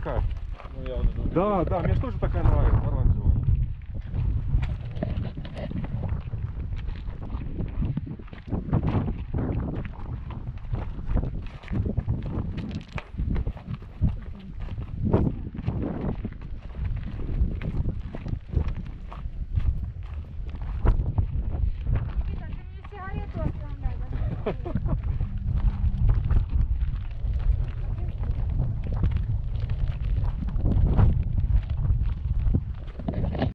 такая. Ну, я вот это... Да, да, мне же тоже такая нравится, оранжевая. Сигарету отправляй.